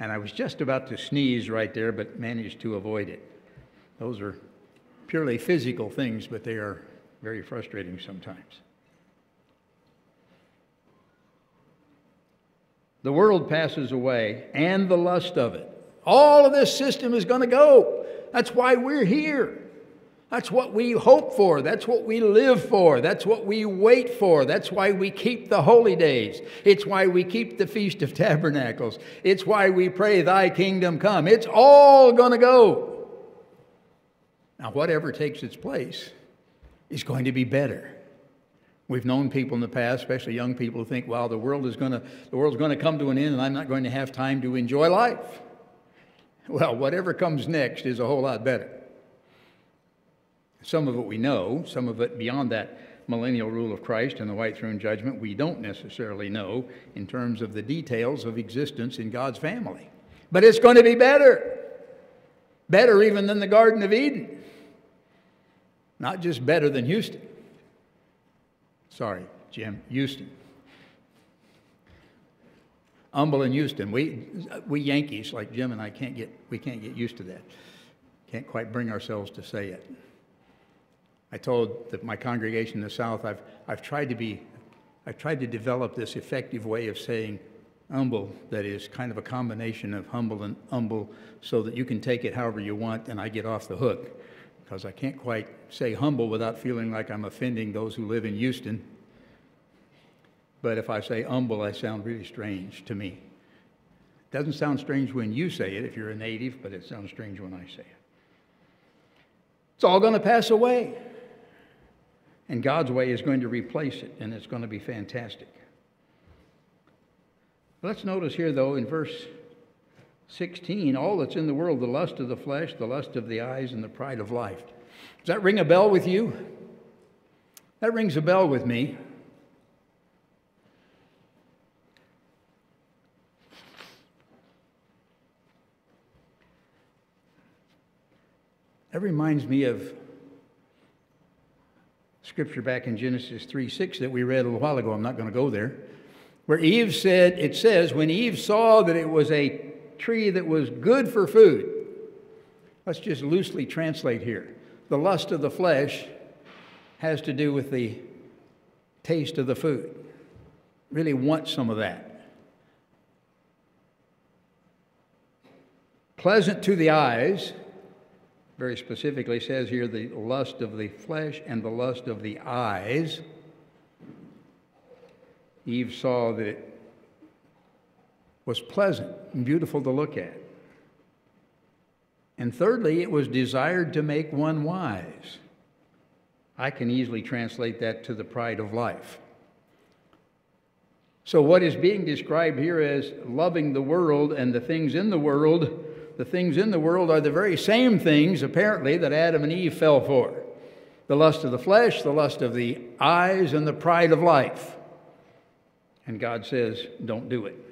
and I was just about to sneeze right there, but managed to avoid it. Those are purely physical things, but they are very frustrating sometimes. The world passes away, and the lust of it. All of this system is going to go. That's why we're here. That's what we hope for. That's what we live for. That's what we wait for. That's why we keep the holy days. It's why we keep the Feast of Tabernacles. It's why we pray, Thy kingdom come. It's all going to go. Now, whatever takes its place is going to be better. We've known people in the past, especially young people, who think, wow, the world is going to, the world's going to come to an end and I'm not going to have time to enjoy life. Well, whatever comes next is a whole lot better. Some of it we know, some of it beyond that millennial rule of Christ and the white throne judgment, we don't necessarily know in terms of the details of existence in God's family. But it's going to be better. Better even than the Garden of Eden. Not just better than Houston. Sorry, Jim, Houston. Humble in Houston. We, we Yankees, like Jim and I, can't get, we can't get used to that. Can't quite bring ourselves to say it. I told the, my congregation in the South, I've, I've, tried to be, I've tried to develop this effective way of saying humble that is kind of a combination of humble and humble so that you can take it however you want and I get off the hook because I can't quite say humble without feeling like I'm offending those who live in Houston. But if I say humble, I sound really strange to me. It doesn't sound strange when you say it if you're a native, but it sounds strange when I say it. It's all going to pass away. And God's way is going to replace it, and it's going to be fantastic. Let's notice here, though, in verse sixteen, all that's in the world, the lust of the flesh, the lust of the eyes, and the pride of life. Does that ring a bell with you? That rings a bell with me. That reminds me of Scripture back in Genesis three six that we read a little while ago. I'm not going to go there. Where Eve said, it says, when Eve saw that it was a tree that was good for food. Let's just loosely translate here. The lust of the flesh has to do with the taste of the food. Really want some of that. Pleasant to the eyes. Very specifically says here the lust of the flesh and the lust of the eyes. Eve saw that it was pleasant and beautiful to look at. And thirdly, it was desired to make one wise. I can easily translate that to the pride of life. So what is being described here as loving the world and the things in the world. The things in the world are the very same things, apparently, that Adam and Eve fell for. The lust of the flesh, the lust of the eyes, and the pride of life. And God says, don't do it.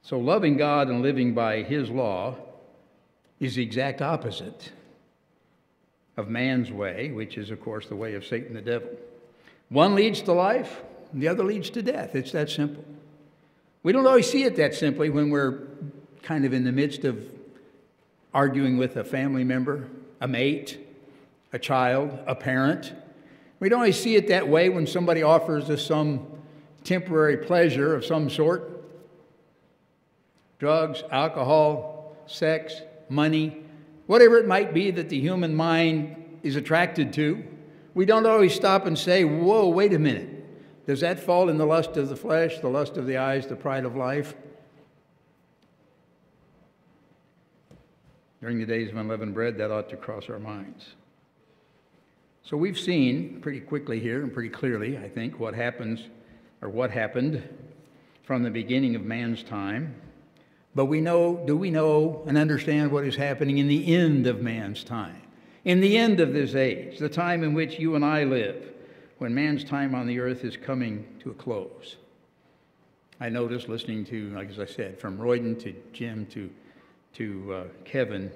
So loving God and living by His law is the exact opposite of man's way, which is, of course, the way of Satan the devil. One leads to life, and the other leads to death. It's that simple. We don't always see it that simply when we're kind of in the midst of arguing with a family member, a mate, a child, a parent. We don't always see it that way when somebody offers us some temporary pleasure of some sort. Drugs, alcohol, sex, money, whatever it might be that the human mind is attracted to. We don't always stop and say, whoa, wait a minute. Does that fall in the lust of the flesh, the lust of the eyes, the pride of life? During the days of unleavened bread, that ought to cross our minds. So we've seen pretty quickly here and pretty clearly, I think, what happens or what happened from the beginning of man's time. But we know, do we know and understand what is happening in the end of man's time? In the end of this age, the time in which you and I live, when man's time on the earth is coming to a close. I noticed listening to, like as I said, from Royden to Jim to, to uh, Kevin,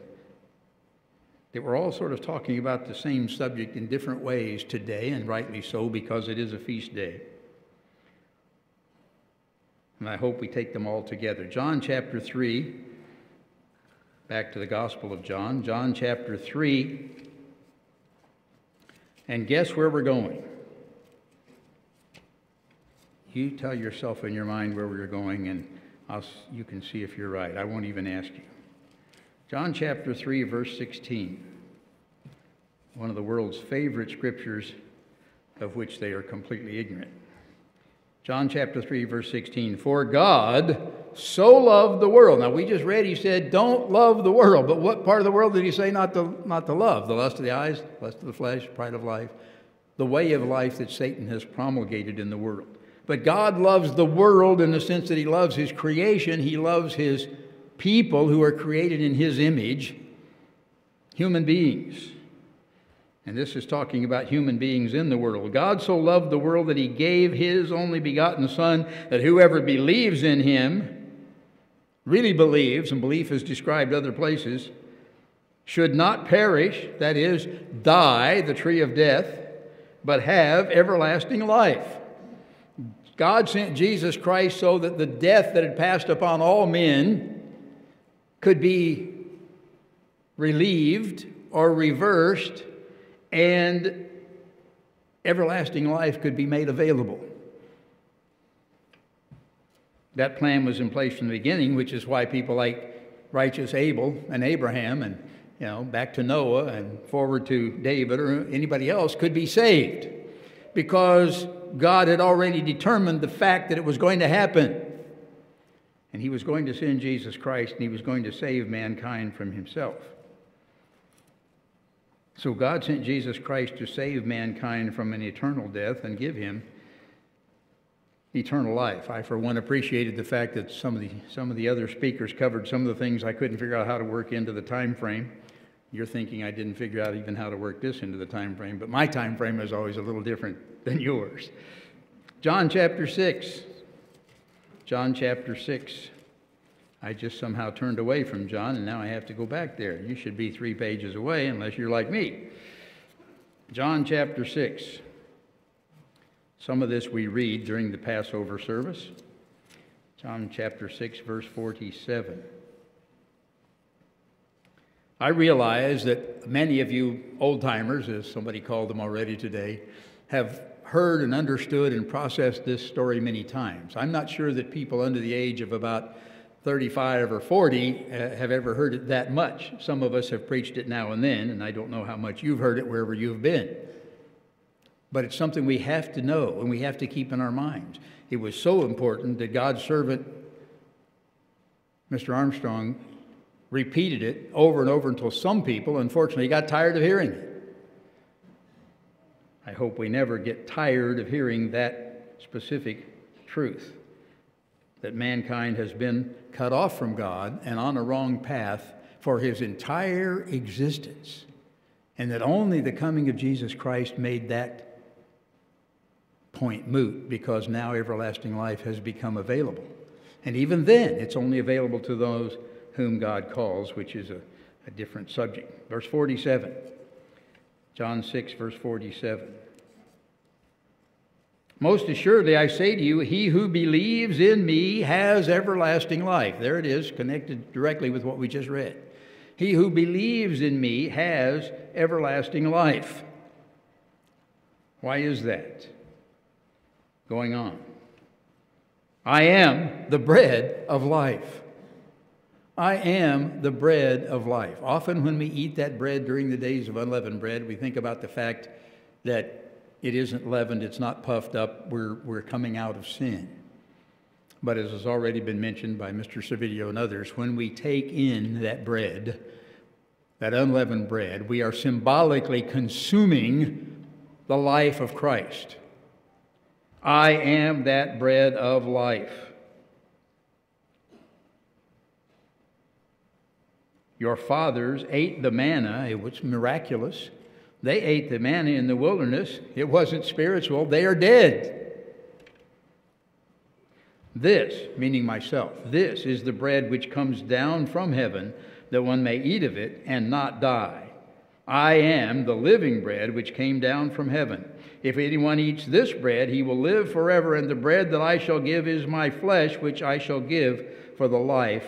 that we're all sort of talking about the same subject in different ways today, and rightly so because it is a feast day. and I hope we take them all together. John chapter three, back to the Gospel of John, John chapter three, and guess where we're going? You tell yourself in your mind where we're going, and I'll, you can see if you're right. I won't even ask you. John chapter three, verse sixteen, one of the world's favorite scriptures of which they are completely ignorant. John chapter three, verse sixteen, for God so loved the world. Now, we just read, he said, don't love the world. But what part of the world did he say not to, not to love? The lust of the eyes, lust of the flesh, pride of life, the way of life that Satan has promulgated in the world. But God loves the world in the sense that he loves his creation. He loves his people who are created in his image, human beings. And this is talking about human beings in the world. God so loved the world that he gave his only begotten Son, that whoever believes in him, really believes, and belief is described other places, should not perish, that is, die, the tree of death, but have everlasting life. God sent Jesus Christ so that the death that had passed upon all men could be relieved or reversed, and everlasting life could be made available. That plan was in place from the beginning, which is why people like righteous Abel and Abraham and, you know, back to Noah and forward to David or anybody else could be saved, because God had already determined the fact that it was going to happen. And he was going to send Jesus Christ, and he was going to save mankind from himself. So God sent Jesus Christ to save mankind from an eternal death and give him eternal life. I, for one, appreciated the fact that some of the, some of the other speakers covered some of the things I couldn't figure out how to work into the time frame. You're thinking I didn't figure out even how to work this into the time frame, but my time frame is always a little different than yours. John chapter six. John chapter six. I just somehow turned away from John, and now I have to go back there. You should be three pages away unless you're like me. John chapter six. Some of this we read during the Passover service. John chapter six, verse forty-seven. I realize that many of you old-timers, as somebody called them already today, have heard and understood and processed this story many times. I'm not sure that people under the age of about thirty-five or forty uh, have ever heard it that much. Some of us have preached it now and then, and I don't know how much you've heard it wherever you've been. But it's something we have to know and we have to keep in our minds. It was so important that God's servant, Mister Armstrong, repeated it over and over until some people, unfortunately, got tired of hearing it. I hope we never get tired of hearing that specific truth, that mankind has been cut off from God and on a wrong path for his entire existence, and that only the coming of Jesus Christ made that point moot, because now everlasting life has become available. And even then, it's only available to those whom God calls, which is a, a different subject. Verse forty-seven, John six, verse forty-seven. Most assuredly, I say to you, he who believes in me has everlasting life. There it is, connected directly with what we just read. He who believes in me has everlasting life. Why is that? Going on. I am the bread of life. I am the bread of life. Often when we eat that bread during the days of unleavened bread, we think about the fact that it isn't leavened, it's not puffed up, we're, we're coming out of sin. But as has already been mentioned by Mister Servidio and others, when we take in that bread, that unleavened bread, we are symbolically consuming the life of Christ. I am that bread of life. Your fathers ate the manna, it was miraculous. They ate the manna in the wilderness. It wasn't spiritual. They are dead. This, meaning myself, this is the bread which comes down from heaven, that one may eat of it and not die. I am the living bread which came down from heaven. If anyone eats this bread, he will live forever, and the bread that I shall give is my flesh, which I shall give for the life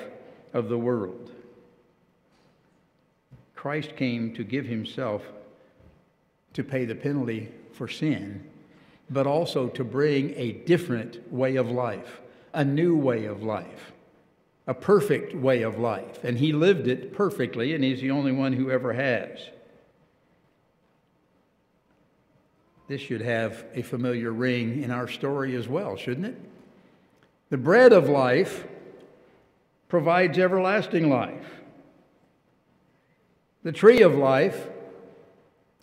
of the world. Christ came to give himself to pay the penalty for sin, but also to bring a different way of life, a new way of life, a perfect way of life. And he lived it perfectly, and he's the only one who ever has. This should have a familiar ring in our story as well, shouldn't it? The bread of life provides everlasting life. The tree of life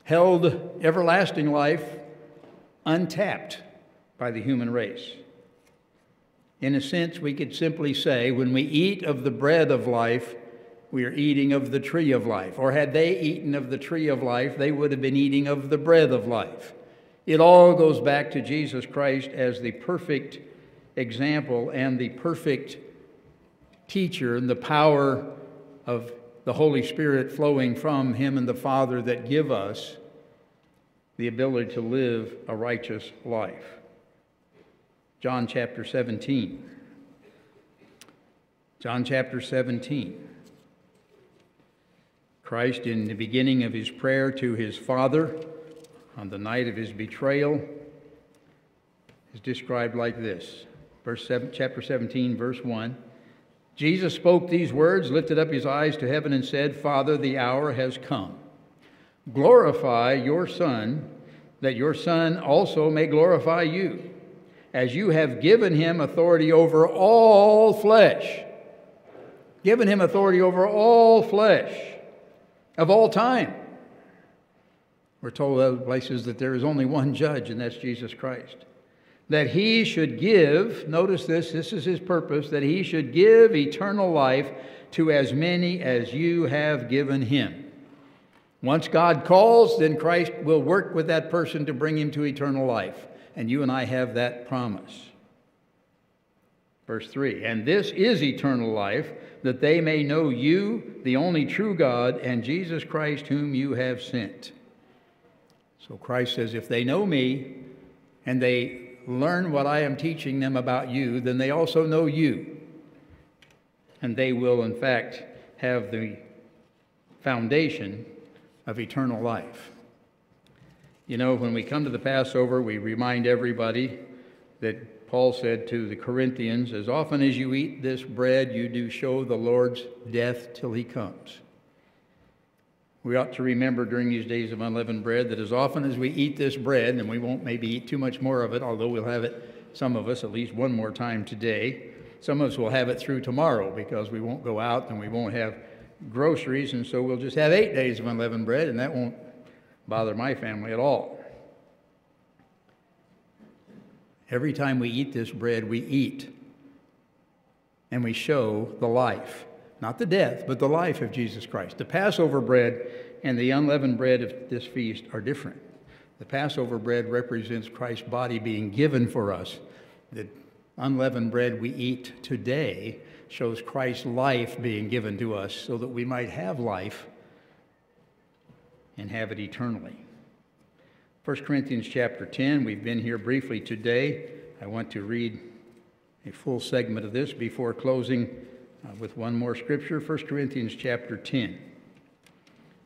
held everlasting life untapped by the human race. In a sense, we could simply say, when we eat of the bread of life, we are eating of the tree of life. Or had they eaten of the tree of life, they would have been eating of the bread of life. It all goes back to Jesus Christ as the perfect example and the perfect teacher, and the power of the Holy Spirit flowing from him and the Father that give us the ability to live a righteous life. John chapter seventeen. John chapter seventeen. Christ, in the beginning of his prayer to his Father on the night of his betrayal, is described like this. Verse seven, chapter seventeen, verse one. Jesus spoke these words, lifted up his eyes to heaven and said, Father, the hour has come. Glorify your Son, that your Son also may glorify you, as you have given him authority over all flesh. Given him authority over all flesh. Of all time. We're told other places that there is only one judge, and that's Jesus Christ. That he should give, notice this, this is his purpose, that he should give eternal life to as many as you have given him. Once God calls, then Christ will work with that person to bring him to eternal life. And you and I have that promise. Verse three, and this is eternal life, that they may know you, the only true God, and Jesus Christ, whom you have sent. So Christ says, if they know me, and they learn what I am teaching them about you, then they also know you. And they will, in fact, have the foundation of eternal life. You know, when we come to the Passover, we remind everybody that Paul said to the Corinthians, as often as you eat this bread, you do show the Lord's death till he comes. We ought to remember during these days of unleavened bread that as often as we eat this bread, and we won't maybe eat too much more of it, although we'll have it, some of us, at least one more time today. Some of us will have it through tomorrow because we won't go out and we won't have groceries, and so we'll just have eight days of unleavened bread, and that won't bother my family at all. Every time we eat this bread, we eat and we show the life, not the death, but the life of Jesus Christ. The Passover bread and the unleavened bread of this feast are different. The Passover bread represents Christ's body being given for us. The unleavened bread we eat today shows Christ's life being given to us so that we might have life and have it eternally. First Corinthians chapter ten, we've been here briefly today. I want to read a full segment of this before closing uh, with one more scripture, First Corinthians chapter ten.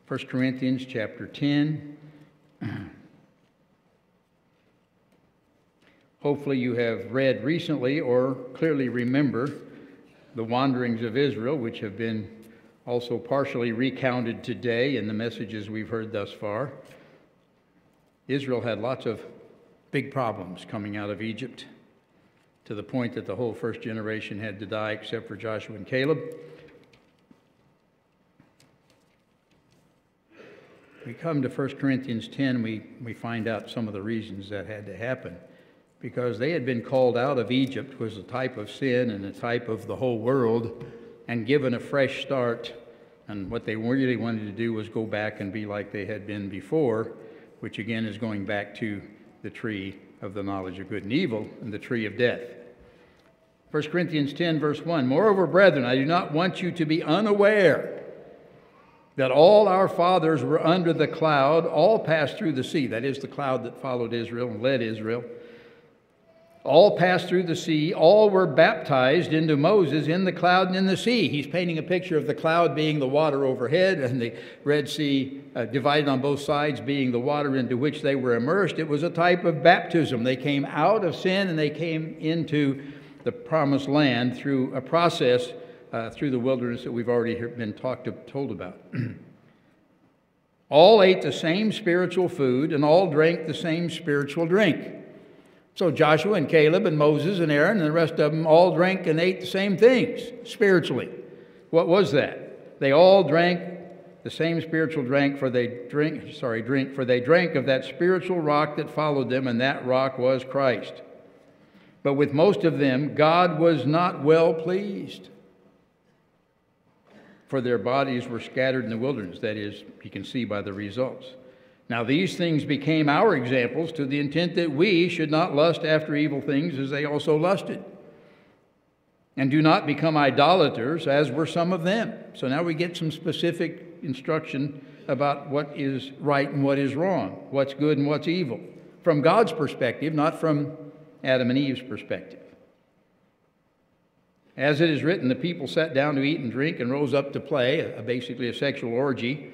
First Corinthians chapter ten. Hopefully you have read recently or clearly remember the wanderings of Israel, which have been also partially recounted today in the messages we've heard thus far. Israel had lots of big problems coming out of Egypt, to the point that the whole first generation had to die except for Joshua and Caleb. We come to First Corinthians ten, we, we find out some of the reasons that had to happen. Because they had been called out of Egypt, was a type of sin and a type of the whole world, and given a fresh start. And what they really wanted to do was go back and be like they had been before, which again is going back to the tree of the knowledge of good and evil and the tree of death. First Corinthians ten, verse one, moreover, brethren, I do not want you to be unaware that all our fathers were under the cloud, all passed through the sea. That is the cloud that followed Israel and led Israel. All passed through the sea. All were baptized into Moses in the cloud and in the sea. He's painting a picture of the cloud being the water overhead and the Red Sea uh, divided on both sides being the water into which they were immersed. It was a type of baptism. They came out of sin and they came into the promised land through a process Uh, through the wilderness that we've already been talked to, told about. All ate the same spiritual food and all drank the same spiritual drink. So Joshua and Caleb and Moses and Aaron and the rest of them all drank and ate the same things spiritually. What was that? They all drank the same spiritual drink, for they drink, sorry, drink, for they drank of that spiritual rock that followed them, and that rock was Christ. But with most of them, God was not well pleased, for their bodies were scattered in the wilderness. That is, you can see by the results. Now these things became our examples, to the intent that we should not lust after evil things as they also lusted. And do not become idolaters, as were some of them. So now we get some specific instruction about what is right and what is wrong, what's good and what's evil, from God's perspective, not from Adam and Eve's perspective. As it is written, the people sat down to eat and drink and rose up to play, a, basically a sexual orgy.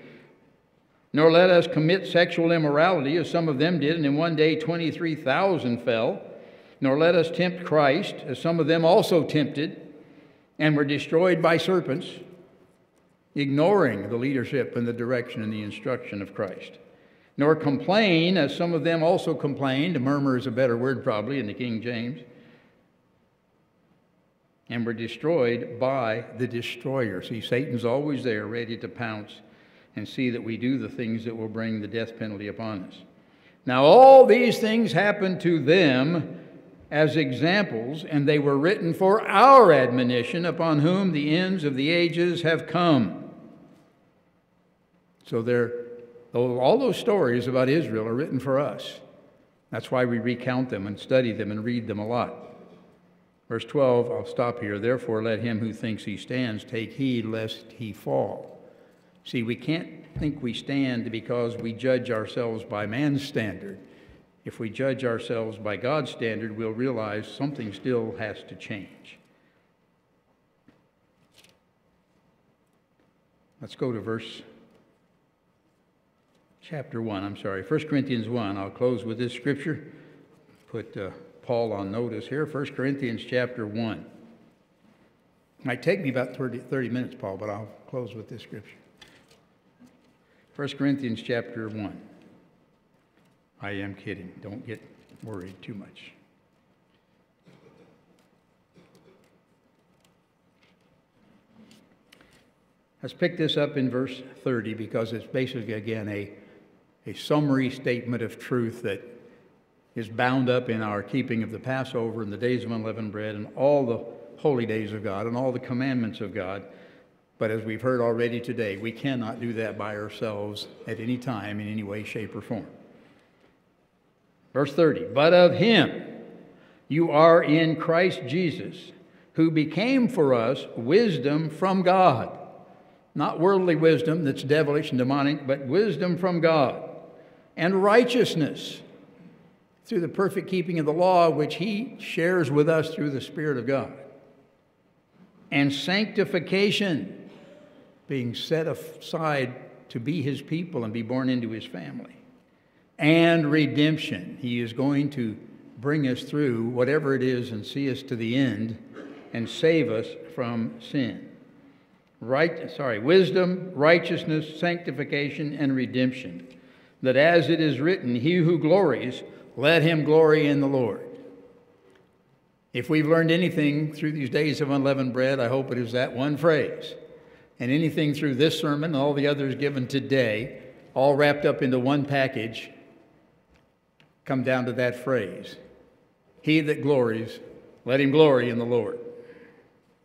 Nor let us commit sexual immorality, as some of them did, and in one day twenty-three thousand fell. Nor let us tempt Christ, as some of them also tempted, and were destroyed by serpents, ignoring the leadership and the direction and the instruction of Christ. Nor complain, as some of them also complained. Murmur is a better word probably in the King James. And were destroyed by the destroyer. See, Satan's always there, ready to pounce and see that we do the things that will bring the death penalty upon us. Now all these things happened to them as examples, and they were written for our admonition, upon whom the ends of the ages have come. So they're, all those stories about Israel are written for us. That's why we recount them and study them and read them a lot. Verse twelve, I'll stop here. Therefore, let him who thinks he stands take heed lest he fall. See, we can't think we stand because we judge ourselves by man's standard. If we judge ourselves by God's standard, we'll realize something still has to change. Let's go to verse chapter one. I'm sorry, First Corinthians one. I'll close with this scripture. Put Uh, Paul on notice here, First Corinthians chapter one. Might take me about thirty, thirty minutes, Paul, but I'll close with this scripture. First Corinthians chapter one. I am kidding. Don't get worried too much. Let's pick this up in verse thirty, because it's basically, again, a, a summary statement of truth that is bound up in our keeping of the Passover and the days of unleavened bread and all the holy days of God and all the commandments of God. But as we've heard already today, we cannot do that by ourselves at any time, in any way, shape, or form. Verse thirty, but of him you are in Christ Jesus, who became for us wisdom from God. Not worldly wisdom that's devilish and demonic, but wisdom from God, and righteousness through the perfect keeping of the law, which he shares with us through the Spirit of God. And sanctification, being set aside to be his people and be born into his family. And redemption. He is going to bring us through whatever it is and see us to the end and save us from sin. Right, sorry, wisdom, righteousness, sanctification, and redemption. That as it is written, he who glories, let him glory in the Lord. If we've learned anything through these days of unleavened bread, I hope it is that one phrase. And anything through this sermon and all the others given today, all wrapped up into one package, come down to that phrase. He that glories, let him glory in the Lord.